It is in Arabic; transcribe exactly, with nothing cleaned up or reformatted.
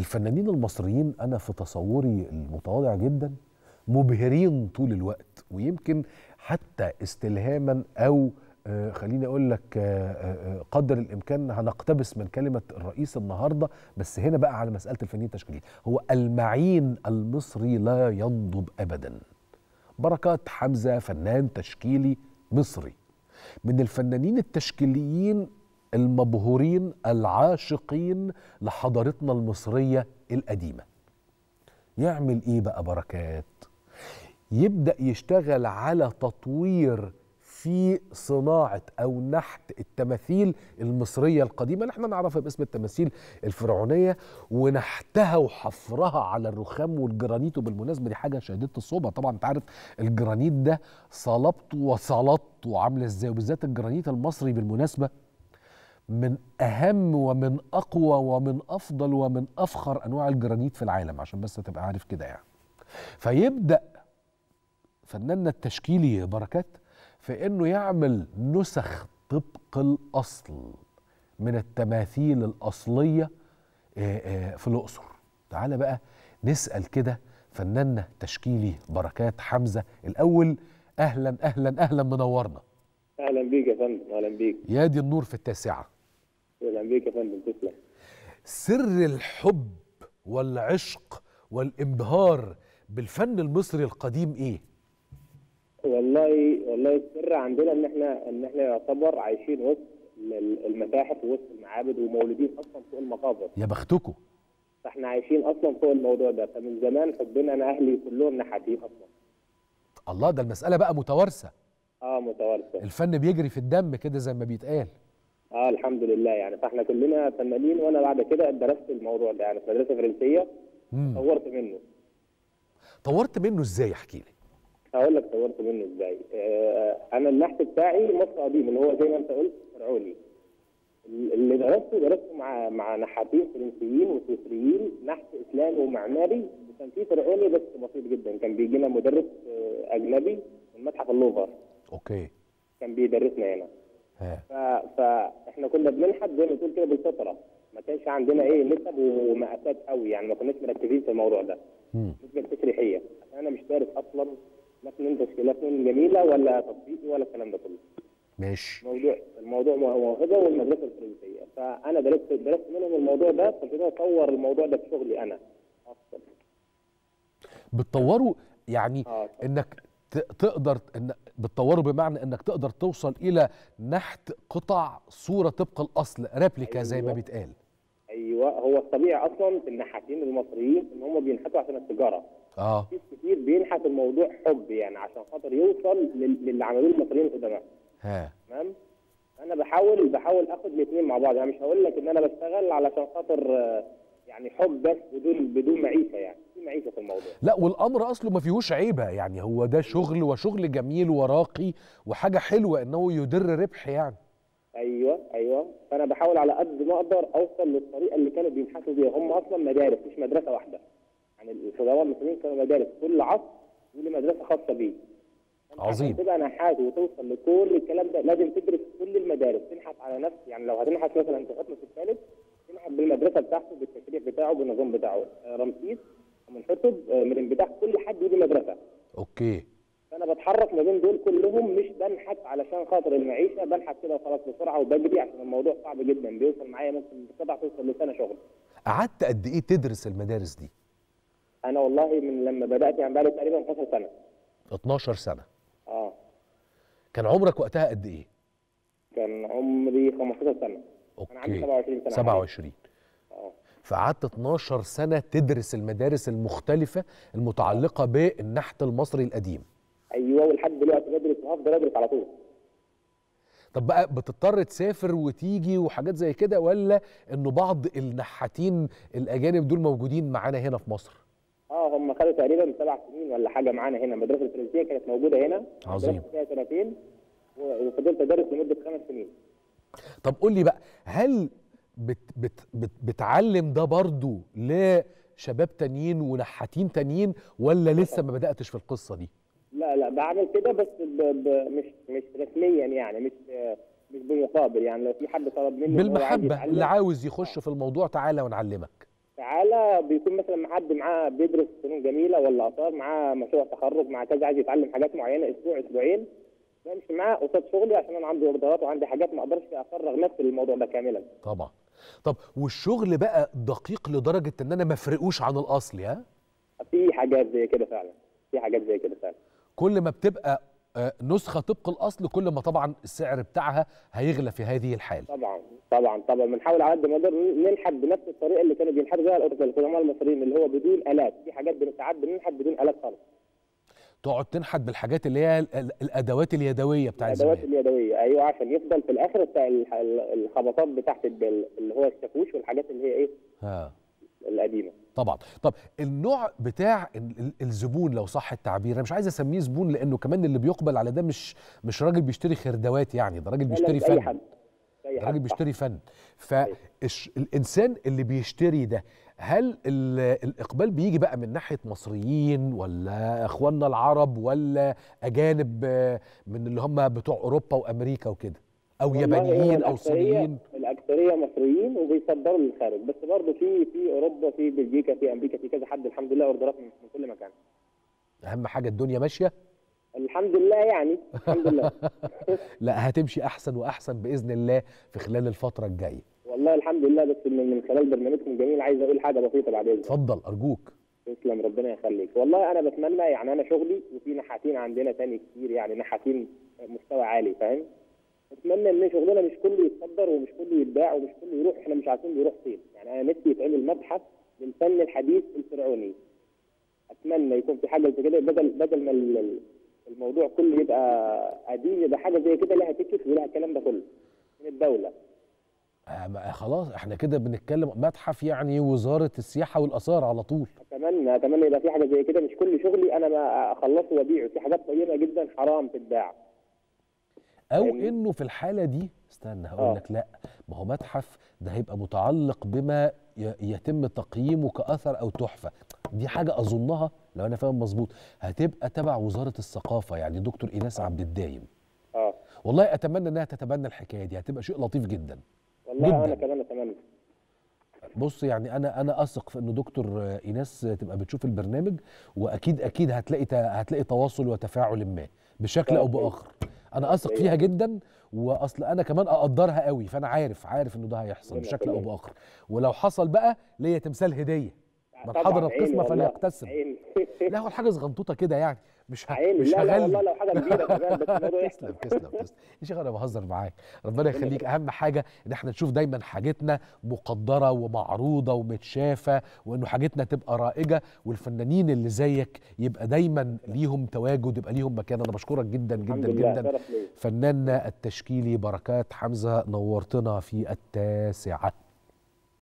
الفنانين المصريين أنا في تصوري المتواضع جدا مبهرين طول الوقت، ويمكن حتى استلهاما أو آه خليني أقول لك آه آه قدر الإمكان هنقتبس من كلمة الرئيس النهاردة، بس هنا بقى على مسألة الفنيين التشكيليين، هو المعين المصري لا ينضب أبدا. بركات حمزة فنان تشكيلي مصري من الفنانين التشكيليين المبهورين العاشقين لحضارتنا المصرية القديمة. يعمل إيه بقى بركات؟ يبدأ يشتغل على تطوير في صناعة أو نحت التماثيل المصرية القديمة اللي احنا نعرفها باسم التماثيل الفرعونية، ونحتها وحفرها على الرخام والجرانيت. وبالمناسبة دي حاجة شديدة الصعوبة، طبعا انت عارف الجرانيت ده صلبته وصلبته عاملة ازاي، وبالذات الجرانيت المصري بالمناسبة من أهم ومن أقوى ومن أفضل ومن أفخر أنواع الجرانيت في العالم، عشان بس تبقى عارف كده يعني. فيبدأ فناننا التشكيلي بركات فإنه يعمل نسخ طبق الأصل من التماثيل الأصلية في الأقصر. تعال بقى نسأل كده فناننا تشكيلي بركات حمزة الأول. أهلا أهلا أهلا، منورنا. أهلا بيك يا فندم. أهلا بيك. يا دي النور في التاسعة. أهلا بيك يا فندم، تسلم. سر الحب والعشق والانبهار بالفن المصري القديم إيه؟ والله والله السر عندنا ان احنا ان احنا يعتبر عايشين وسط المتاحف ووسط المعابد، ومولودين اصلا فوق المقابر. يا بختكم. فاحنا عايشين اصلا فوق الموضوع ده، فمن زمان حبنا، انا اهلي كلهم نحاتين اصلا. الله، ده المساله بقى متوارثه. اه متوارثه. الفن بيجري في الدم كده زي ما بيتقال. اه الحمد لله يعني، فاحنا كلنا فنانين. وانا بعد كده درست الموضوع ده يعني في مدرسه فرنسيه، طورت منه. طورت منه ازاي؟ احكي لي. هقول لك طورت منه ازاي. انا النحت بتاعي مصر قديم، اللي هو زي ما انت قلت فرعوني. اللي درسته درسته مع مع نحاتين فرنسيين وسويسريين، نحت اسلامي ومعماري، وكان في فرعوني بس بسيط جدا. كان بيجي لنا مدرس اجنبي من متحف اللوفر. اوكي. كان بيدرسنا هنا. ها. فاحنا كنا بننحت زي ما تقول كده بالسطره، ما كانش عندنا ايه نسب ومقاسات قوي يعني، ما كناش مركزين في الموضوع ده. امم. بالنسبه للتشريحيه، انا مش دارس اصلا لا فنون تشكيلية جميلة ولا تطبيقي ولا الكلام ده كله. ماشي. الموضوع الموضوع موهبة والمدرسة الفرنسية، فأنا درست درست منهم الموضوع ده، فابتديت أطور الموضوع ده في شغلي أنا أصلا. بتطوره يعني آه. إنك تقدر إن بتطوره بمعنى إنك تقدر توصل إلى نحت قطع صورة طبق الأصل، ريبليكا. أيوة. زي ما بيتقال. أيوه، هو الطبيعي أصلا في النحاتين المصريين إن هم بينحتوا عشان التجارة. اه في كتير بينحت الموضوع حب يعني، عشان خاطر يوصل للي عملوه المصريين القدماء. ها. تمام. انا بحاول بحاول اخد الاثنين مع بعض يعني، مش هقول لك ان انا بشتغل علشان خاطر يعني حب بس بدون بدون معيشه يعني، في معيشه في الموضوع. لا، والامر اصله ما فيهوش عيبه يعني، هو ده شغل وشغل جميل وراقي وحاجه حلوه انه يدر ربح يعني. ايوه ايوه فانا بحاول على قد ما اقدر اوصل للطريقه اللي كانوا بينحتوا بيها. هم اصلا مدارس، مش مدرسه واحده يعني. الفضلاء المصريين كانوا مدارس، كل عصر وليه مدرسه خاصه بيه. عظيم. تبقى نحات وتوصل لكل الكلام ده لازم تدرس كل المدارس، تنحت على نفس يعني. لو هتنحت مثلا انت في الثالث، تنحت بالمدرسه بتاعته، بالتشريح بتاعه، بالنظام بتاعه. رمسيس، منحتب، من انفتاح، كل حد وليه مدرسه. اوكي. فانا بتحرك ما بين دول كلهم، مش بنحت علشان خاطر المعيشه، بنحت كده وخلاص بسرعه وبجري، عشان الموضوع صعب جدا. بيوصل معايا ممكن سبع توصل لسنه شغل. قعدت قد ايه تدرس المدارس دي؟ أنا والله من لما بدأت يعني بقالي تقريبا اتناشر سنة. اتناشر سنة. اه. كان عمرك وقتها قد إيه؟ كان عمري خمستاشر سنة. أوكي. أنا عندي سبعة وعشرين سنة. سبعة وعشرين. اه. فقعدت اتناشر سنة تدرس المدارس المختلفة المتعلقة بالنحت المصري القديم. أيوه، ولحد دلوقتي بدرس وهفضل أدرس على طول. طب بقى بتضطر تسافر وتيجي وحاجات زي كده، ولا إنه بعض النحاتين الأجانب دول موجودين معانا هنا في مصر؟ اه هم خدوا تقريبا سبع سنين ولا حاجه معانا هنا. المدرسه الفرنسيه كانت موجوده هنا. عظيم. درست فيها سنتين وفضلت ادرس لمده خمس سنين. طب قول لي بقى، هل بت بت بت بتعلم ده برضو لشباب تانيين ونحاتين تانيين، ولا لسه ما بداتش في القصه دي؟ لا لا بعمل كده بس ب ب مش مش رسميا يعني، مش مش بمقابل يعني. لو في حد طلب مني بالمحبه، اللي عاوز يخش في الموضوع تعالى ونعلمك. تعالى بيكون مثلا حد معاه بيدرس فنون جميله ولا اثار، معاه مشروع تخرج، مع كذا، عايز يتعلم حاجات معينه اسبوع اسبوعين، بمشي معاه قصاد شغلي عشان انا عندي اوردرات وعندي حاجات ما اقدرش افرغ نفسي للموضوع ده كاملا. طبعا. طب والشغل بقى دقيق لدرجه ان انا ما افرقوش عن الاصل؟ ها؟ في حاجات زي كده فعلا، في حاجات زي كده فعلا. كل ما بتبقى نسخه طبق الاصل كل ما طبعا السعر بتاعها هيغلى في هذه الحاله. طبعا طبعا طبعا، بنحاول على قد ما نقدر ننحت بنفس الطريقه اللي كانوا بينحتوا بيها القدماء المصريين، اللي هو بدون الات. في حاجات بنساعات بننحت بدون الات خالص. تقعد تنحت بالحاجات اللي هي الادوات اليدويه بتاع الزمان. الادوات اليدويه، ايوه، عشان يفضل في الاخر بتاع الخبطات بتاعت اللي هو الشاكوش والحاجات اللي هي ايه؟ ها القديمه. طبعا. طب النوع بتاع الزبون لو صح التعبير، انا مش عايز اسميه زبون لانه كمان اللي بيقبل على ده مش مش راجل بيشتري خردوات، يعني ده راجل بيشتري فن. أي حد. أي حد. راجل بيشتري فن. فالانسان اللي بيشتري ده، هل الاقبال بيجي بقى من ناحيه مصريين ولا اخواننا العرب ولا اجانب من اللي هم بتوع اوروبا وامريكا وكده؟ او يابانيين او صينيين؟ الاكثريه مصريين وبيصدروا للخارج، بس برضه في في اوروبا، في بلجيكا، في امريكا، في كذا حد الحمد لله، اوردرات من كل مكان. اهم حاجه الدنيا ماشيه الحمد لله، يعني الحمد لله. لا هتمشي احسن واحسن باذن الله في خلال الفتره الجايه. والله الحمد لله. بس من خلال برنامجكم الجميل عايز اقول حاجه بسيطه بعد اذنك. اتفضل ارجوك. تسلم، ربنا يخليك. والله انا بتمنى، يعني انا شغلي وفي نحاتين عندنا ثاني كتير، يعني نحاتين مستوى عالي، فاهم؟ اتمنى ان شغلنا مش كله يتصدر ومش كله يتباع ومش كله يروح، احنا مش عارفين بيروح فين. يعني انا نفسي يتعمل مبحث للفن الحديث الفرعوني، اتمنى يكون في حاجه زي كده، بدل بدل ما الموضوع كله يبقى قديم، يبقى حاجه زي كده لها تكلف ولها الكلام ده كله من الدوله. آه خلاص احنا كده بنتكلم متحف، يعني وزاره السياحه والاثار على طول. اتمنى اتمنى يبقى في حاجه زي كده، مش كل شغلي انا ما اخلصه وابيعه، في حاجات طيبه جدا حرام تتباع. أو إنه في الحالة دي استنى هقول لك، لأ ما هو متحف ده هيبقى متعلق بما يتم تقييمه كأثر أو تحفة، دي حاجة أظنها لو أنا فاهم مظبوط هتبقى تبع وزارة الثقافة، يعني دكتور إيناس عبد الدايم. أه والله أتمنى إنها تتبنى الحكاية دي، هتبقى شيء لطيف جدا. والله جداً. أنا كمان أتمنى. بص يعني أنا أنا أثق في إنه دكتور إيناس تبقى بتشوف البرنامج، وأكيد أكيد هتلاقي هتلاقي تواصل وتفاعل ما بشكل أو بآخر. أنا أثق فيها جدا، وأصل أنا كمان أقدرها قوي، فأنا عارف عارف إنه ده هيحصل بشكل أو بآخر، ولو حصل بقى ليا تمثال هدية من حضر القسمة فليقتسم. لا هو حاجة صغنطوطة كده يعني، مش ه... مش هغلي. لا والله لو حاجة كبيرة كمان، بس الموضوع يحصل. تسلم تسلم تسلم يا شيخ، أنا بهزر معاك، ربنا يخليك. أهم حاجة إن إحنا نشوف دايما حاجتنا مقدرة ومعروضة ومتشافة، وإنه حاجتنا تبقى رائجة، والفنانين اللي زيك يبقى دايما ليهم تواجد، يبقى ليهم مكان. أنا بشكرك جدا جدا جدا، فناننا التشكيلي بركات حمزة، نورتنا في التاسعة.